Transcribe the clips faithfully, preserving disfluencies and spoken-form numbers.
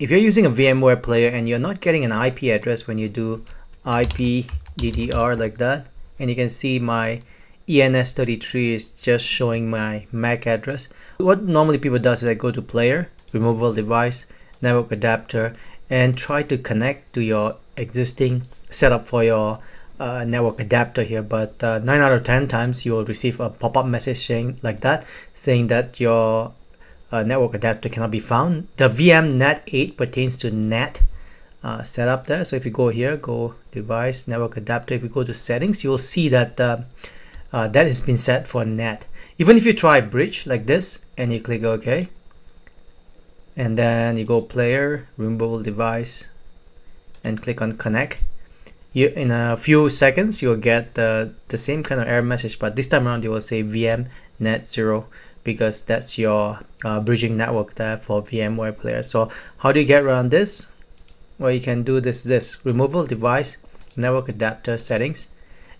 If you're using a VMware player and you're not getting an I P address when you do I P D D R like that, and you can see my E N S thirty-three is just showing my M A C address. What normally people do is they go to player, removable device, network adapter, and try to connect to your existing setup for your uh, network adapter here, but uh, nine out of ten times you will receive a pop-up message saying like that, saying that your Uh, network adapter cannot be found. The V M Net eight pertains to N A T uh, setup there. So if you go here, go device, network adapter, if you go to settings, you'll see that uh, uh, that has been set for N A T. Even if you try bridge like this and you click OK, and then you go player, removable device, and click on connect, you in a few seconds you'll get uh, the same kind of error message, but this time around it will say V M Net zero. Because that's your uh, bridging network there for VMware player. So how do you get around this? Well, you can do this, this removable device, network adapter, settings.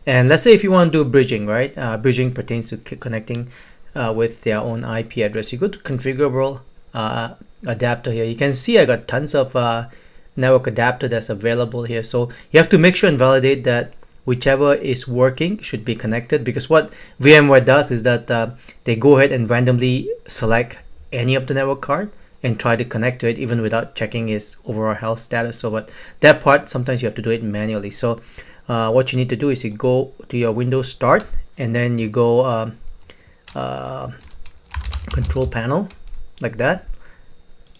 And let's say if you want to do bridging, right? Uh, bridging pertains to connecting uh, with their own I P address. You go to configurable uh, adapter here. You can see I got tons of uh, network adapter that's available here. So you have to make sure and validate that whichever is working should be connected, because what VMware does is that uh, they go ahead and randomly select any of the network card and try to connect to it even without checking its overall health status. So but that part, sometimes you have to do it manually. So uh, what you need to do is you go to your Windows Start, and then you go um, uh, Control Panel like that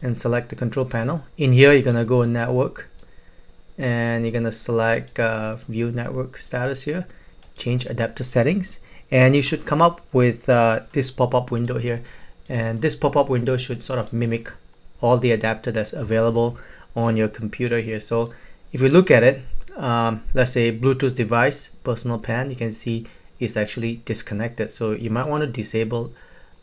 and select the Control Panel. In here you're gonna go Network, and you're gonna select uh, view network status here, change adapter settings, and you should come up with uh, this pop-up window here. And this pop-up window should sort of mimic all the adapter that's available on your computer here. So if you look at it, um, let's say Bluetooth device, personal P A N, you can see it's actually disconnected. So you might want to disable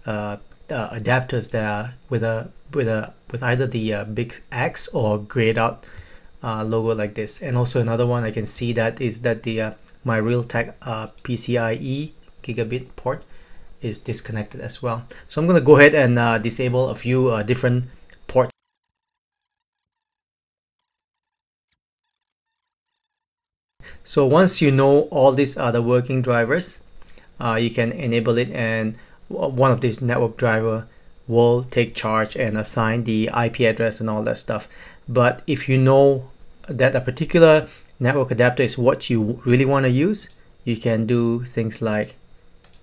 uh, uh, adapters that are with a with a with either the uh, big X or grayed out Uh, logo like this. And also another one I can see that is that the uh, my Realtek uh, P C I E gigabit port is disconnected as well. So I'm gonna go ahead and uh, disable a few uh, different ports. So once you know all these other working drivers, uh, you can enable it, and one of these network driver will take charge and assign the I P address and all that stuff. But if you know that a particular network adapter is what you really want to use, you can do things like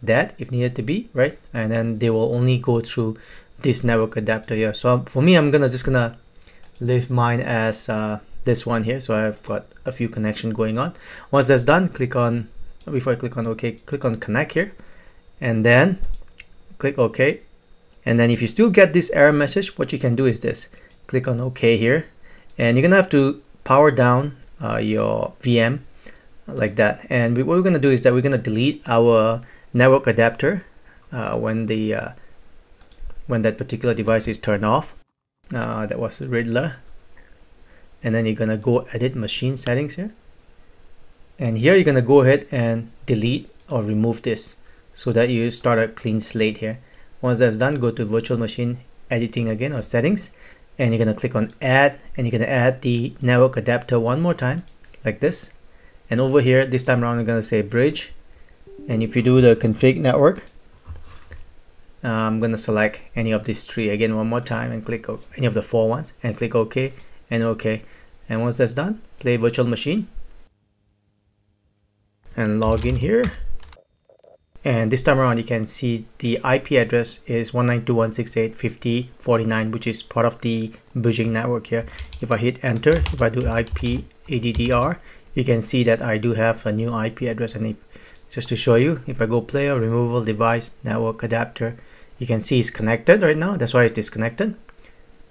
that if needed to be, right? And then they will only go through this network adapter here. So for me, I'm gonna just gonna leave mine as uh, this one here. So I've got a few connections going on. Once that's done, click on, before I click on OK, click on connect here, and then click OK. And then if you still get this error message, what you can do is this, click on OK here, and you're gonna have to power down uh, your V M like that. And we, what we're gonna do is that we're gonna delete our network adapter uh, when the uh, when that particular device is turned off. Uh, that was the Riddler. And then you're gonna go edit machine settings here, and here you're gonna go ahead and delete or remove this so that you start a clean slate here. Once that's done, go to virtual machine editing again, or settings, and you're going to click on add, and you're going to add the network adapter one more time like this. And over here, this time around, you're going to say bridge. And if you do the config network, uh, I'm going to select any of these three again one more time and click any of the four ones and click OK and OK. And once that's done, play virtual machine and log in here. And this time around, you can see the I P address is one nine two dot one six eight dot fifty dot forty-nine, which is part of the bridging network here. If I hit enter, if I do I P A D D R, you can see that I do have a new I P address. And if, just to show you, if I go player, removable device, network adapter, you can see it's connected right now. That's why it's disconnected.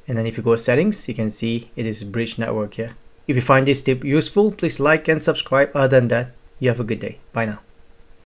And then if you go settings, you can see it is bridge network here. If you find this tip useful, please like and subscribe. Other than that, you have a good day. Bye now.